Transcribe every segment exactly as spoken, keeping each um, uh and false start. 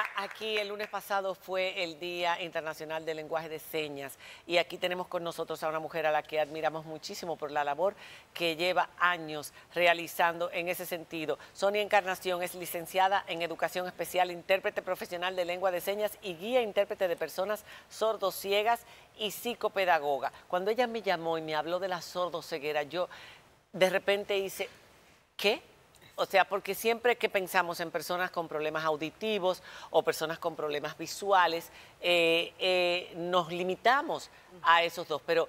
Ahora, aquí el lunes pasado fue el Día Internacional del Lenguaje de Señas y aquí tenemos con nosotros a una mujer a la que admiramos muchísimo por la labor que lleva años realizando en ese sentido. Sonia Encarnación es licenciada en Educación Especial, intérprete profesional de lengua de señas y guía intérprete de personas sordociegas y psicopedagoga. Cuando ella me llamó y me habló de la sordoceguera, yo de repente hice, ¿qué? O sea, porque siempre que pensamos en personas con problemas auditivos o personas con problemas visuales, eh, eh, nos limitamos a esos dos. Pero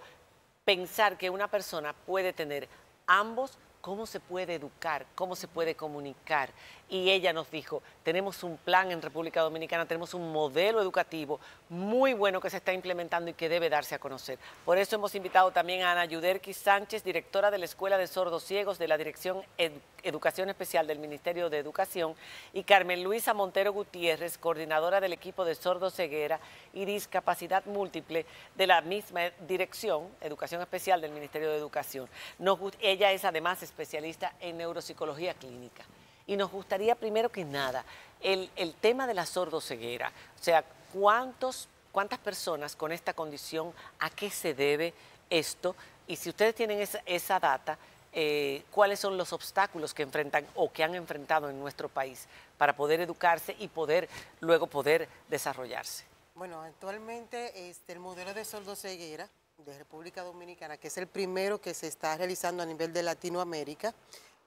pensar que una persona puede tener ambos, cómo se puede educar, cómo se puede comunicar. Y ella nos dijo, tenemos un plan en República Dominicana, tenemos un modelo educativo muy bueno que se está implementando y que debe darse a conocer. Por eso hemos invitado también a Ana Yuderkys Sánchez, directora de la Escuela de Sordociegos de la Dirección Ed- Educación Especial del Ministerio de Educación, y Carmen Luisa Montero Gutiérrez, coordinadora del equipo de sordoceguera y discapacidad múltiple de la misma Dirección Educación Especial del Ministerio de Educación. Nos, ella es además especialista en neuropsicología clínica. Y nos gustaría, primero que nada, el, el tema de la sordoceguera. O sea, ¿cuántos, ¿cuántas personas con esta condición? ¿A qué se debe esto? Y si ustedes tienen esa, esa data, eh, ¿cuáles son los obstáculos que enfrentan o que han enfrentado en nuestro país para poder educarse y poder luego poder desarrollarse? Bueno, actualmente este, el modelo de sordoceguera de República Dominicana, que es el primero que se está realizando a nivel de Latinoamérica,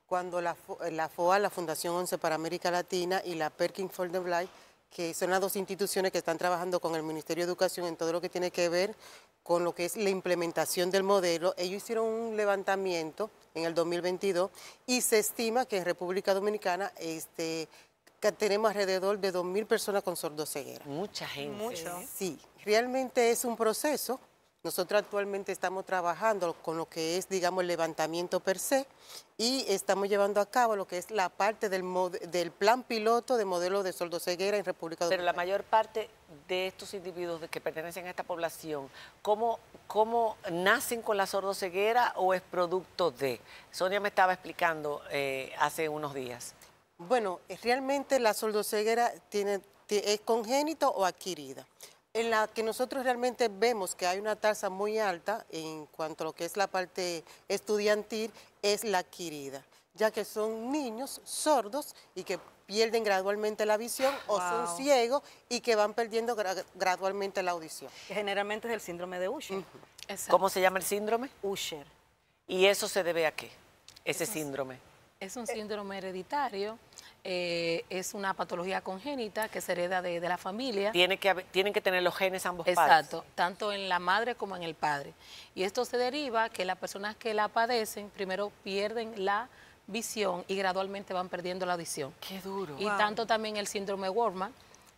cuando la, la F O A, la Fundación Once para América Latina y la Perkins for the Blind, que son las dos instituciones que están trabajando con el Ministerio de Educación en todo lo que tiene que ver con lo que es la implementación del modelo, ellos hicieron un levantamiento en el dos mil veintidós y se estima que en República Dominicana este, que tenemos alrededor de dos mil personas con sordoceguera. Mucha gente. Mucho. Sí, realmente es un proceso. Nosotros actualmente estamos trabajando con lo que es, digamos, el levantamiento per se y estamos llevando a cabo lo que es la parte del, del plan piloto de modelo de sordoceguera en República Dominicana. Pero la mayor parte de estos individuos que pertenecen a esta población, ¿cómo, cómo nacen con la sordoceguera o es producto de? Sonia me estaba explicando eh, hace unos días. Bueno, realmente la sordoceguera tiene, es congénita o adquirida. En la que nosotros realmente vemos que hay una tasa muy alta en cuanto a lo que es la parte estudiantil, es la adquirida, ya que son niños sordos y que pierden gradualmente la visión, wow, o son ciegos y que van perdiendo gra gradualmente la audición. Generalmente es el síndrome de Usher. Uh-huh. Exacto. ¿Cómo se llama el síndrome? Usher. ¿Y eso se debe a qué, ese es síndrome? Es un síndrome hereditario. Eh, es una patología congénita que se hereda de, de la familia. Tiene que, tienen que tener los genes ambos Exacto, padres. Exacto, tanto en la madre como en el padre. Y esto se deriva que las personas que la padecen primero pierden la visión y gradualmente van perdiendo la audición. ¡Qué duro! Y wow. tanto también el síndrome de Wormann,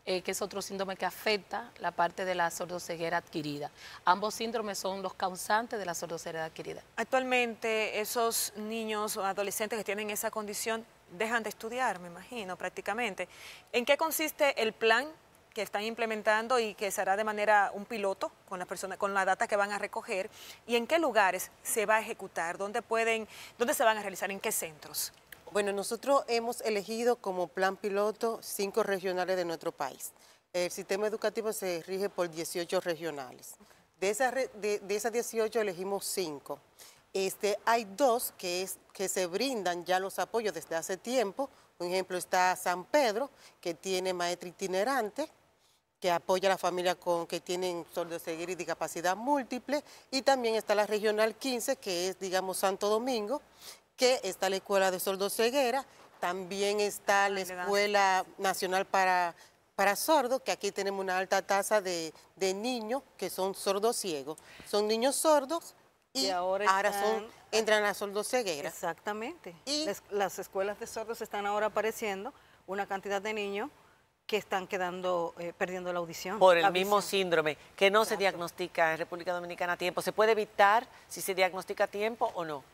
eh, que es otro síndrome que afecta la parte de la sordoceguera adquirida. Ambos síndromes son los causantes de la sordoceguera adquirida. Actualmente, esos niños o adolescentes que tienen esa condición dejan de estudiar, me imagino, prácticamente. ¿En qué consiste el plan que están implementando y que será de manera un piloto con la persona, con la data que van a recoger? ¿Y en qué lugares se va a ejecutar? ¿Dónde pueden, dónde se van a realizar? ¿En qué centros? Bueno, nosotros hemos elegido como plan piloto cinco regionales de nuestro país. El sistema educativo se rige por dieciocho regionales. De esas, de, de esas dieciocho elegimos cinco. Este, hay dos que, es, que se brindan ya los apoyos desde hace tiempo. Por ejemplo, está San Pedro, que tiene maestra itinerante, que apoya a la familia con, que tienen sordoceguera y discapacidad múltiple. Y también está la Regional quince, que es, digamos, Santo Domingo, que está la Escuela de Sordoceguera. También está la Escuela Nacional para, para Sordos, que aquí tenemos una alta tasa de, de niños que son sordociegos. Son niños sordos. Y, y ahora, ahora están, son, entran a sordoceguera. Exactamente. Y Les, las escuelas de sordos están ahora apareciendo una cantidad de niños que están quedando, eh, perdiendo la audición. Por el visión. mismo síndrome, que no Exacto. se diagnostica en República Dominicana a tiempo. ¿Se puede evitar si se diagnostica a tiempo o no?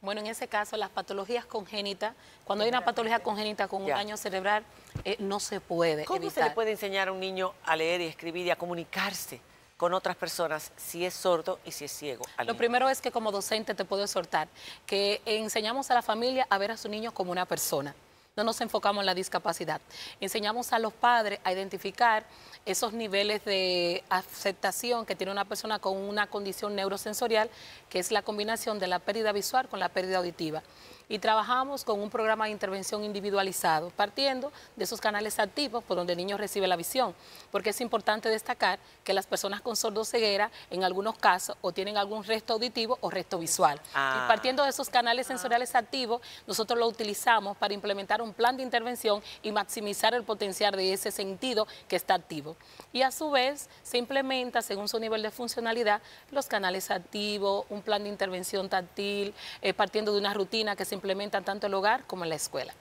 Bueno, en ese caso, las patologías congénitas, cuando hay una patología congénita con un ya. daño cerebral, eh, no se puede ¿Cómo evitar. se le puede enseñar a un niño a leer y escribir y a comunicarse con otras personas, si es sordo y si es ciego? Lo primero es que como docente te puedo exhortar que enseñamos a la familia a ver a su niño como una persona. no nos enfocamos en la discapacidad. Enseñamos a los padres a identificar esos niveles de aceptación que tiene una persona con una condición neurosensorial, que es la combinación de la pérdida visual con la pérdida auditiva. Y trabajamos con un programa de intervención individualizado, partiendo de esos canales activos por donde el niño recibe la visión, porque es importante destacar que las personas con sordoceguera en algunos casos o tienen algún resto auditivo o resto visual. Ah. Y partiendo de esos canales sensoriales ah. activos, nosotros lo utilizamos para implementar un plan de intervención y maximizar el potencial de ese sentido que está activo. Y a su vez se implementa, según su nivel de funcionalidad, los canales activos, un plan de intervención táctil, eh, partiendo de una rutina que se implementan tanto en el hogar como en la escuela.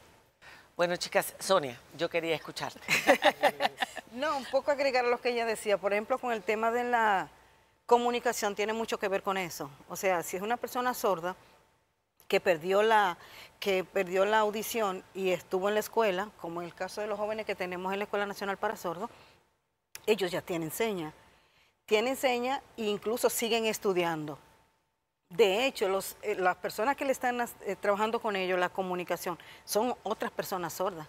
Bueno, chicas, Sonia, yo quería escucharte. No, un poco agregar a lo que ella decía. Por ejemplo, con el tema de la comunicación tiene mucho que ver con eso. O sea, si es una persona sorda que perdió la, que perdió la audición y estuvo en la escuela, como en el caso de los jóvenes que tenemos en la Escuela Nacional para Sordos, ellos ya tienen señas. Tienen señas e incluso siguen estudiando. De hecho, los, eh, las personas que le están eh, trabajando con ellos, la comunicación, son otras personas sordas.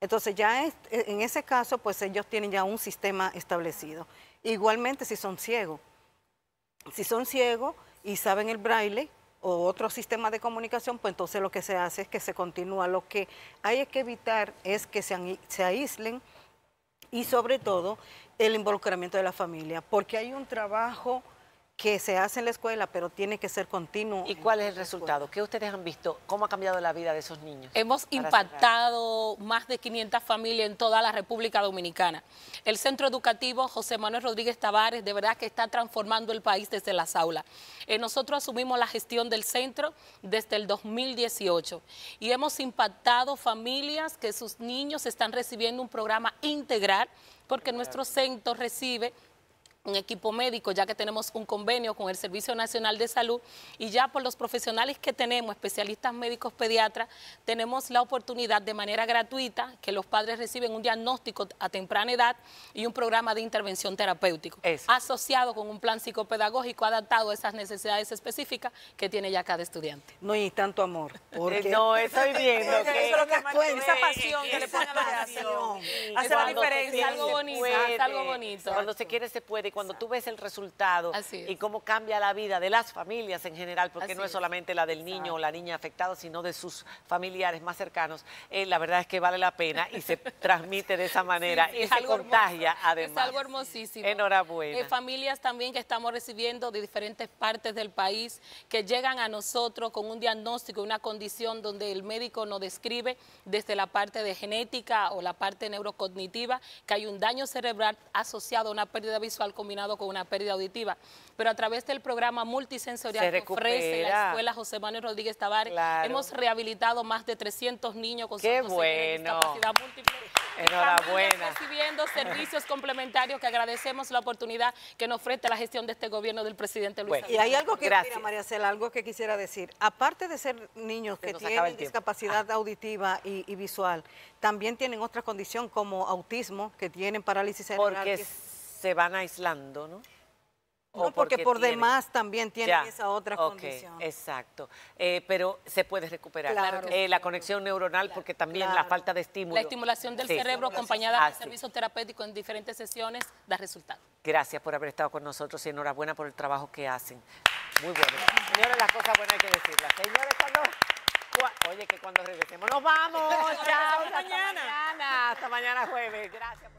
Entonces, ya es, en ese caso, pues ellos tienen ya un sistema establecido. Igualmente, si son ciegos. Si son ciegos y saben el braille o otro sistema de comunicación, pues entonces lo que se hace es que se continúa. Lo que hay que evitar es que se, se aíslen y, sobre todo, el involucramiento de la familia, porque hay un trabajo que se hace en la escuela, pero tiene que ser continuo. ¿Y cuál es el resultado? ¿Qué ustedes han visto? ¿Cómo ha cambiado la vida de esos niños? Hemos impactado cerrar. más de quinientas familias en toda la República Dominicana. El Centro Educativo José Manuel Rodríguez Tavares, de verdad que está transformando el país desde las aulas. Eh, nosotros asumimos la gestión del centro desde el dos mil dieciocho y hemos impactado familias que sus niños están recibiendo un programa integral, porque claro, nuestro centro recibe un equipo médico, ya que tenemos un convenio con el Servicio Nacional de Salud, y ya por los profesionales que tenemos, especialistas médicos pediatras, tenemos la oportunidad de manera gratuita que los padres reciben un diagnóstico a temprana edad y un programa de intervención terapéutico, Eso. asociado con un plan psicopedagógico adaptado a esas necesidades específicas que tiene ya cada estudiante. No, y tanto amor. Porque... no, estoy viendo que eso es lo que cuenta. Esa pasión que le ponen a la pasión. Hace la diferencia. Algo bonito, hace algo bonito. Cuando se quiere, se puede. Cuando tú ves el resultado y cómo cambia la vida de las familias en general, porque no es solamente la del niño o la niña afectada, sino de sus familiares más cercanos, eh, la verdad es que vale la pena y se transmite de esa manera sí, y se contagia hermoso, además. Es algo hermosísimo. Enhorabuena. Eh, familias también que estamos recibiendo de diferentes partes del país, que llegan a nosotros con un diagnóstico, una condición donde el médico nos describe desde la parte de genética o la parte neurocognitiva, que hay un daño cerebral asociado a una pérdida visual con combinado con una pérdida auditiva, pero a través del programa multisensorial que ofrece la Escuela José Manuel Rodríguez Tavares, claro, hemos rehabilitado más de trescientos niños con Qué bueno. discapacidad múltiple. Enhorabuena. Recibiendo servicios complementarios que agradecemos la oportunidad que nos ofrece la gestión de este gobierno del presidente Luis Abinader. Bueno, y hay algo que, mira, María Cela, algo que quisiera decir. Aparte de ser niños que tienen discapacidad ah. auditiva y, y visual, también tienen otra condición como autismo, que tienen parálisis cerebral. Porque se van aislando, ¿no? No, porque, porque por tienen... demás también tienen ya. esa otra okay, condición. Exacto, eh, pero se puede recuperar. Claro, eh, la conexión neuronal, claro, porque también claro. la falta de estímulo. La estimulación del sí. cerebro acompañada ah, de servicios sí. terapéuticos en diferentes sesiones da resultado. Gracias por haber estado con nosotros y enhorabuena por el trabajo que hacen. Muy bueno. Señores, las cosas buenas hay que decirlas. Señores, cuando... Oye, que cuando regresemos nos vamos. Chao, hasta mañana. Hasta mañana, hasta mañana jueves. Gracias.